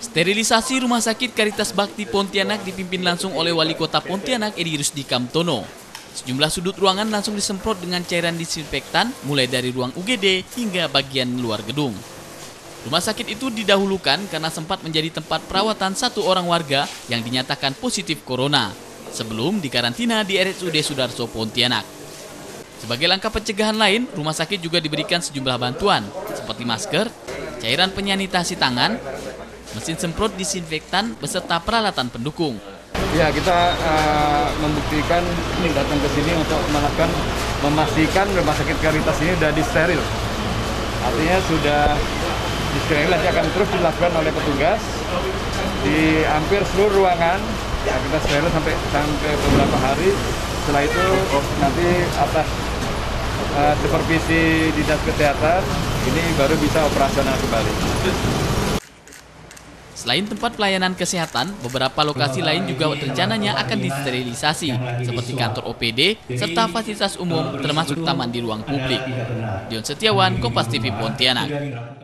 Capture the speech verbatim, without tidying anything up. Sterilisasi rumah sakit Kharitas Bhakti Pontianak dipimpin langsung oleh Wali Kota Pontianak Edi Rusdi Kamtono. Sejumlah sudut ruangan langsung disemprot dengan cairan disinfektan mulai dari ruang U G D hingga bagian luar gedung. Rumah sakit itu didahulukan karena sempat menjadi tempat perawatan satu orang warga yang dinyatakan positif corona sebelum dikarantina di R S U D Sudarso Pontianak. Sebagai langkah pencegahan lain, rumah sakit juga diberikan sejumlah bantuan seperti masker, cairan penyanitasi tangan, mesin semprot disinfektan beserta peralatan pendukung. Ya, kita uh, membuktikan ini datang ke sini untuk melakukan memastikan rumah sakit Kharitas ini sudah disteril. Artinya sudah disteril, nanti akan terus dilakukan oleh petugas di hampir seluruh ruangan. Ya, kita steril sampai sampai beberapa hari. Setelah itu nanti atas uh, supervisi dinas kesehatan ini baru bisa operasional kembali. Selain tempat pelayanan kesehatan, beberapa lokasi lain juga rencananya akan disterilisasi, seperti kantor O P D serta fasilitas umum termasuk taman di ruang publik. Jon Setiawan, Kompas T V Pontianak.